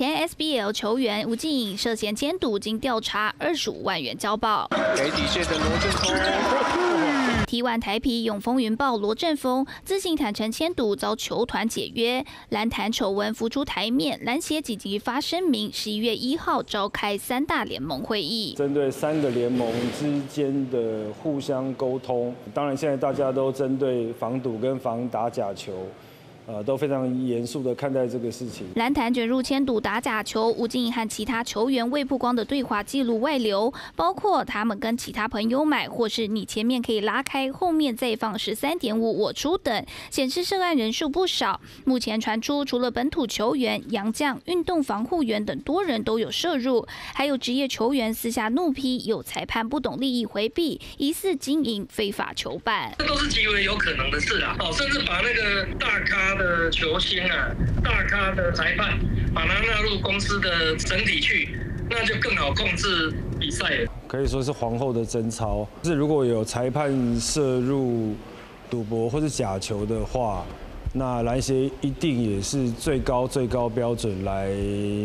前 SBL 球员吴敬颖涉嫌监赌，经调查25万元交保。给底线的罗振峰。T1 台啤永丰云豹罗振峰自行坦承签赌，遭球团解约。篮坛丑闻浮出台面，篮协紧急发声明，11月1号召开3大联盟会议，针对3个联盟之间的互相沟通。当然，现在大家都针对防赌跟防打假球。 都非常严肃地看待这个事情。篮坛卷入签赌打假球，吴敬颖和其他球员未曝光的对话记录外流，包括他们跟其他朋友买，或是你前面可以拉开，后面再放13.5我出等，显示涉案人数不少。目前传出，除了本土球员、洋将、运动防护员等多人都有涉入，还有职业球员私下怒批有裁判不懂利益回避，疑似经营非法球伴。这都是极为有可能的事啊！甚至把那个大咖。 的球星啊，大咖的裁判，把它纳入公司的整体去，那就更好控制比赛了。可以说是皇后的贞操。是如果有裁判涉入赌博或是假球的话，那篮协一定也是最高标准来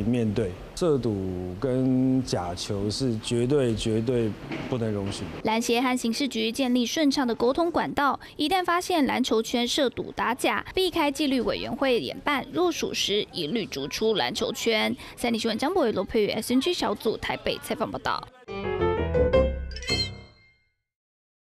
面对。 涉赌跟假球是绝对不能容许的。篮协和刑事局建立顺畅的沟通管道，一旦发现篮球圈涉赌打假，避开纪律委员会研办，若属实一律逐出篮球圈。三立新闻张博伟、罗佩宇 SNG 小组台北采访报道。